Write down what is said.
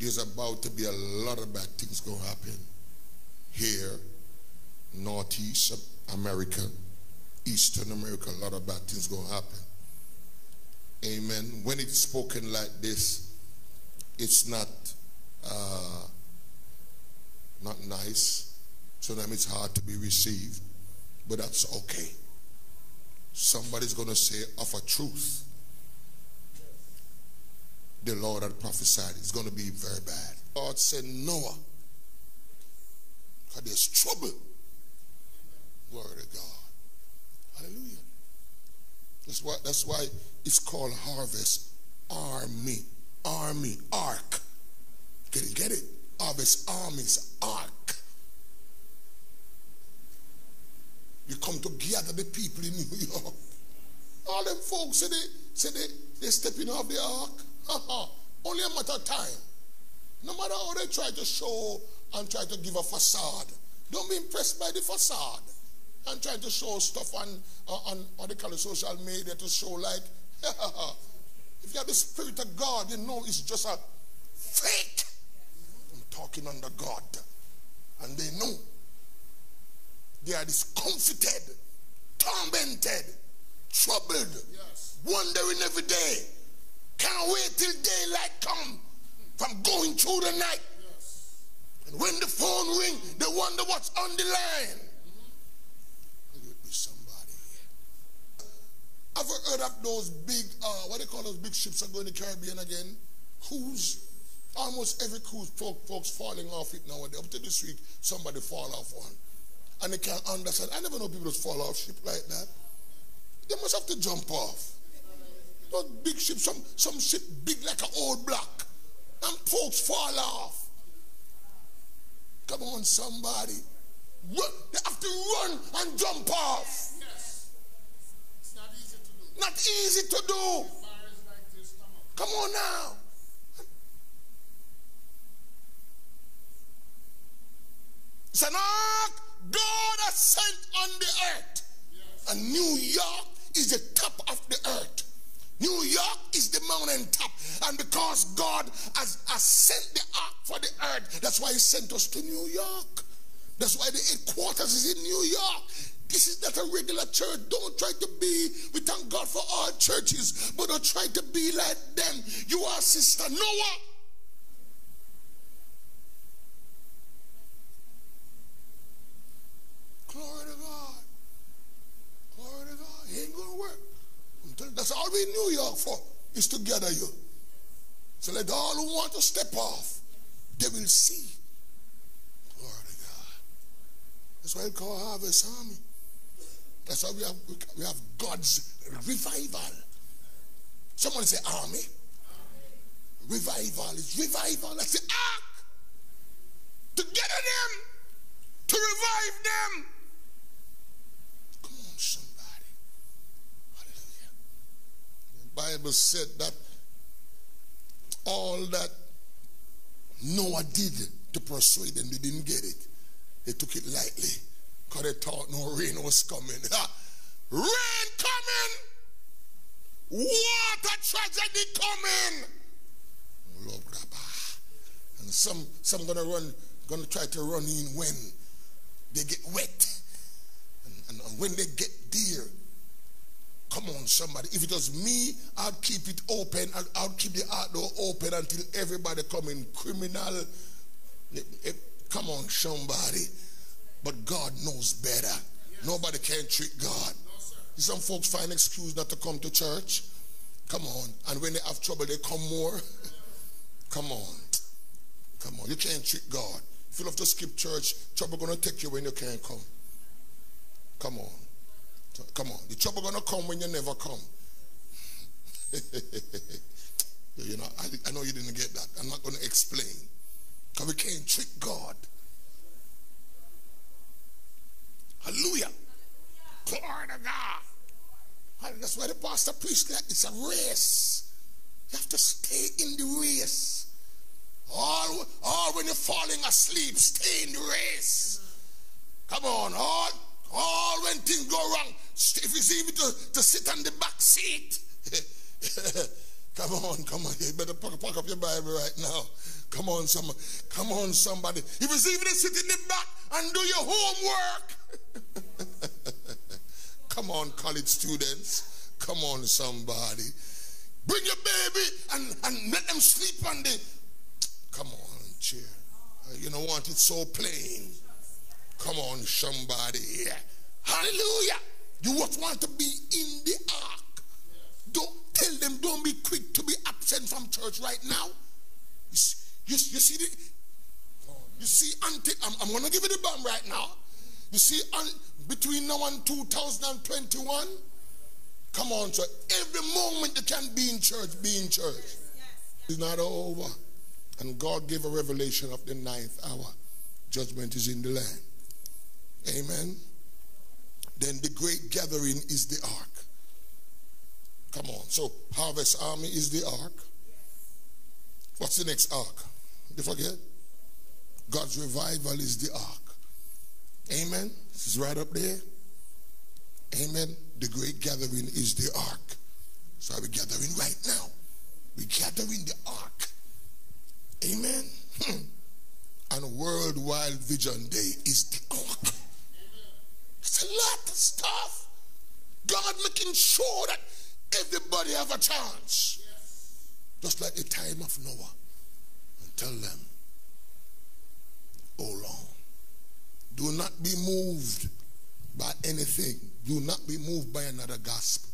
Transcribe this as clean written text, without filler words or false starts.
There's about to be a lot of bad things going to happen here, Northeast America, Eastern America, a lot of bad things going to happen. Amen. When it's spoken like this, it's not nice. Sometimes it's hard to be received, but that's okay. Somebody's going to say of a truth, the Lord had prophesied it's going to be very bad. God said Noah, because there's trouble. Glory to God. Hallelujah. That's why it's called Harvest Army. Army. Ark. Get it? Harvest Army's Ark. You come to gather the people in New York. All them folks say they're stepping off the ark. Only a matter of time. No matter how they try to show and try to give a facade, don't be impressed by the facade and try to show stuff on the kind of social media to show like if you have the Spirit of God, you know it's just a fake. I'm talking under God, and they know they are discomfited, tormented, troubled, yes, wondering every day. Can't wait till daylight come from going through the night. Yes. And when the phone ring, they wonder what's on the line. Mm-hmm. There'll be somebody here. Have you heard of those big, what they call those big ships that go in the Caribbean again? Cruise. Almost every cruise, folks falling off it nowadays. Up to this week, somebody fall off one. And they can't understand. I never know people just fall off ship like that. They must have to jump off. Those big ships, some ship big like an old block, and folks fall off. Come on, somebody. Run. They have to run and jump off. Yes. It's not easy to do. Not easy to do. Like this, come on now. It's an ark God has sent on the earth. Yes. And New York is the top of the earth. New York is the mountain top, and because God has sent the ark for the earth, that's why he sent us to New York. That's why the headquarters is in New York. This is not a regular church. Don't try to be, we thank God for all churches, but don't try to be like them. You are Sister Noah. Glory to God. Glory to God. It ain't going to work. That's all we in New York for, is to gather you. So let all who want to step off, they will see. Glory to God. That's why we call Harvest Army. That's why we have God's revival. Someone say army. Revival is revival. That's the ark. To gather them, to revive them. Come on, son. Bible said that all that Noah did to persuade them, they didn't get it. They took it lightly because they thought no rain was coming. Rain coming, water tragedy coming. And some gonna try to run in when they get wet, and when they get there. Come on, somebody. If it was me, I'd keep it open. I'd keep the outdoor open until everybody come in. Criminal. Come on, somebody. But God knows better. Yes. Nobody can trick God. No, some folks find excuse not to come to church. Come on. And when they have trouble, they come more. Yes. Come on. Come on. You can't trick God. If you love to skip church, trouble going to take you when you can't come. Come on. Come on, the trouble gonna come when you never come. You know, I know you didn't get that. I'm not gonna explain, because we can't trick God. Hallelujah. Glory to God. That's why the pastor preached that it's a race. You have to stay in the race. All when you're falling asleep, stay in the race. Come on, all. All when things go wrong, if you see me to sit on the back seat. Come on, come on. You better pack up your Bible right now. Come on, someone. Come on, somebody. If it's even sit in the back and do your homework. Come on, college students. Come on, somebody. Bring your baby and let them sleep on the... Come on, cheer. You don't want it so plain. Come on, somebody. Hallelujah. You want to be in the ark. Don't tell them, don't be quick to be absent from church right now. You see the... You see, I'm going to give you the bomb right now. You see, between now and 2021... Come on, so every moment you can be in church, be in church. Yes, yes. It's not over. And God gave a revelation of the 9th hour. Judgment is in the land. Amen. Then the great gathering is the ark. Come on. So Harvest Army is the ark. What's the next ark? You forget? God's revival is the ark. Amen. This is right up there. Amen. The great gathering is the ark. So we're gathering right now. We're gathering the ark. Amen. And Worldwide Vision Day is the ark. It's a lot of stuff. God making sure that everybody have a chance. Yes. Just like the time of Noah. And tell them, oh Lord, do not be moved by anything. Do not be moved by another gospel.